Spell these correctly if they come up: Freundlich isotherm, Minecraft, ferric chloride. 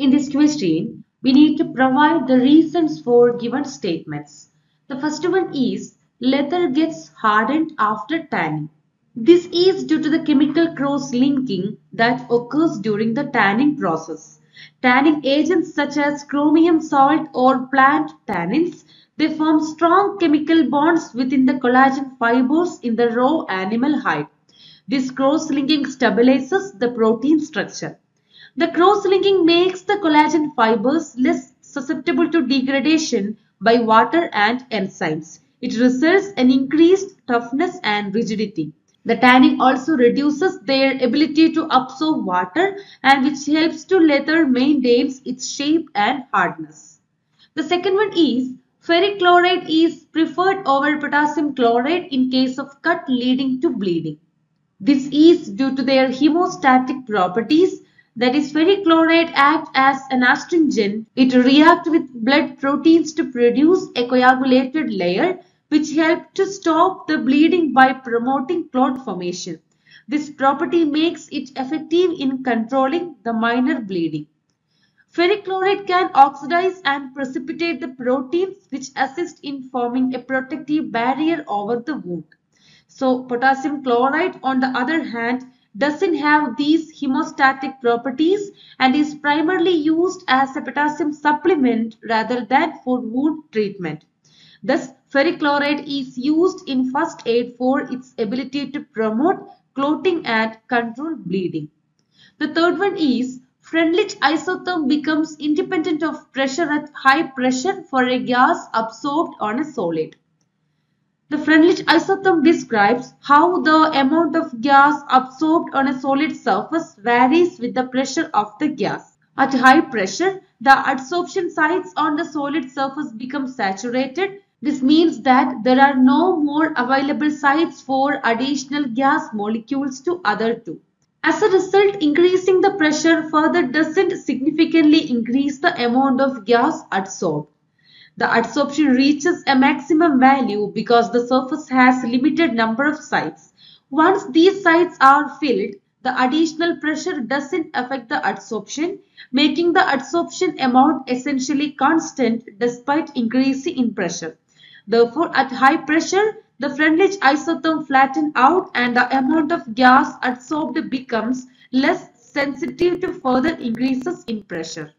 In this question, we need to provide the reasons for given statements. The first one is leather gets hardened after tanning. This is due to the chemical cross-linking that occurs during the tanning process. Tanning agents such as chromium salt or plant tannins, they form strong chemical bonds within the collagen fibers in the raw animal hide. This cross-linking stabilizes the protein structure. The cross-linking makes the collagen fibers less susceptible to degradation by water and enzymes. It results in increased toughness and rigidity. The tanning also reduces their ability to absorb water, and which helps to leather maintains its shape and hardness. The second one is ferric chloride is preferred over potassium chloride in case of cut leading to bleeding. This is due to their hemostatic properties. That is, ferric chloride acts as an astringent. It reacts with blood proteins to produce a coagulated layer, which helps to stop the bleeding by promoting clot formation. This property makes it effective in controlling the minor bleeding. Ferric chloride can oxidize and precipitate the proteins, which assist in forming a protective barrier over the wound. So, potassium chloride, on the other hand, doesn't have these hemostatic properties and is primarily used as a potassium supplement rather than for wound treatment. Thus, ferric chloride is used in first aid for its ability to promote clotting and control bleeding. The third one is Freundlich isotherm becomes independent of pressure at high pressure for a gas absorbed on a solid. The Freundlich isotherm describes how the amount of gas absorbed on a solid surface varies with the pressure of the gas. At high pressure, the adsorption sites on the solid surface become saturated. This means that there are no more available sites for additional gas molecules to other two. As a result, increasing the pressure further doesn't significantly increase the amount of gas adsorbed. The adsorption reaches a maximum value because the surface has limited number of sites. Once these sites are filled, the additional pressure doesn't affect the adsorption, making the adsorption amount essentially constant despite increasing in pressure. Therefore, at high pressure, the Freundlich isotherm flattens out and the amount of gas adsorbed becomes less sensitive to further increases in pressure.